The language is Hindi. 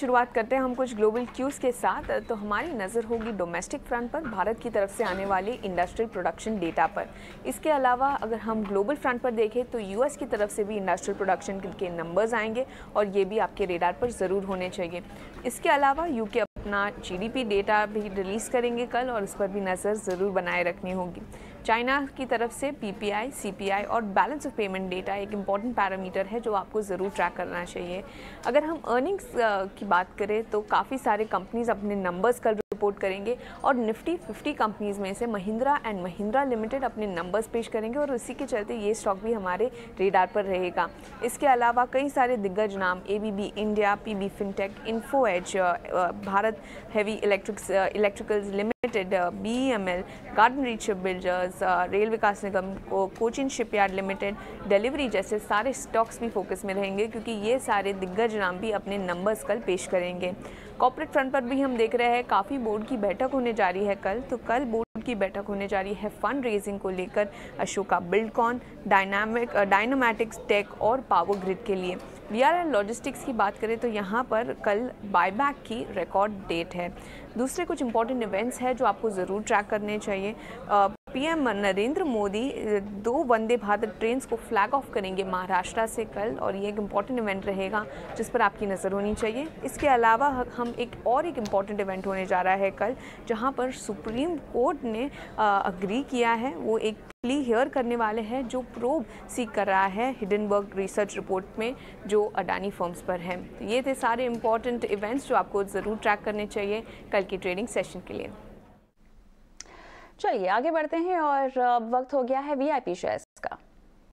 शुरुआत करते हैं हम कुछ ग्लोबल क्यूज़ के साथ। तो हमारी नज़र होगी डोमेस्टिक फ्रंट पर भारत की तरफ से आने वाले इंडस्ट्रियल प्रोडक्शन डेटा पर। इसके अलावा अगर हम ग्लोबल फ्रंट पर देखें तो यूएस की तरफ से भी इंडस्ट्रियल प्रोडक्शन के नंबर्स आएंगे और ये भी आपके रेडार पर ज़रूर होने चाहिए। इसके अलावा यूके अपना जीडीपी डेटा भी रिलीज़ करेंगे कल और उस पर भी नज़र ज़रूर बनाए रखनी होगी। चाइना की तरफ से पीपीआई, सीपीआई और बैलेंस ऑफ पेमेंट डेटा एक इम्पॉर्टेंट पैरामीटर है जो आपको ज़रूर ट्रैक करना चाहिए। अगर हम अर्निंग्स की बात करें तो काफ़ी सारे कंपनीज़ अपने नंबर्स कल रिपोर्ट करेंगे और निफ्टी 50 कंपनीज़ में से महिंद्रा एंड महिंद्रा लिमिटेड अपने नंबर्स पेश करेंगे और उसी के चलते ये स्टॉक भी हमारे रेडार पर रहेगा। इसके अलावा कई सारे दिग्गज नाम ABB India, PB fintech, Info Edge, Bharat heavy electricals limited, BML, garden reach builders, rail Vikas Nigam, Cochin shipyard limited, Delhivery जैसे सारे स्टॉक्स भी फोकस में रहेंगे क्योंकि ये सारे दिग्गज नाम भी अपने नंबर्स कल पेश करेंगे। कॉर्पोरेट फ्रंट पर भी हम देख रहे हैं काफ़ी बोर्ड की बैठक होने जा रही है कल। तो कल बोर्ड की बैठक होने जा रही है फंड रेजिंग को लेकर अशोका बिल्डकॉन, डायनामैटिक्स टेक और पावर ग्रिड के लिए। वीआर एंड लॉजिस्टिक्स की बात करें तो यहाँ पर कल बायबैक की रिकॉर्ड डेट है। दूसरे कुछ इंपॉर्टेंट इवेंट्स है जो आपको ज़रूर ट्रैक करने चाहिए। पीएम नरेंद्र मोदी 2 वंदे भारत ट्रेन्स को फ्लैग ऑफ करेंगे महाराष्ट्र से कल और ये एक इम्पॉर्टेंट इवेंट रहेगा जिस पर आपकी नज़र होनी चाहिए। इसके अलावा हम एक इम्पॉर्टेंट इवेंट होने जा रहा है कल जहां पर सुप्रीम कोर्ट ने अग्री किया है, वो एक प्ली हेयर करने वाले हैं जो प्रोब सीख कर रहा है हिडनबर्ग रिसर्च रिपोर्ट में जो अडानी फर्म्स पर है। तो ये थे सारे इम्पॉर्टेंट इवेंट्स जो आपको ज़रूर ट्रैक करने चाहिए कल की ट्रेडिंग सेशन के लिए। चलिए आगे बढ़ते हैं और अब वक्त हो गया है वीआईपी शेयर्स